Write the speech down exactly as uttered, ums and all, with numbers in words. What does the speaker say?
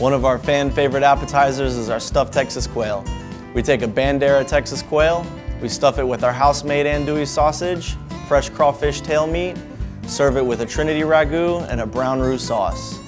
One of our fan favorite appetizers is our stuffed Texas quail. We take a Bandera Texas quail, we stuff it with our house-made andouille sausage, fresh crawfish tail meat, serve it with a Trinity ragu and a brown roux sauce.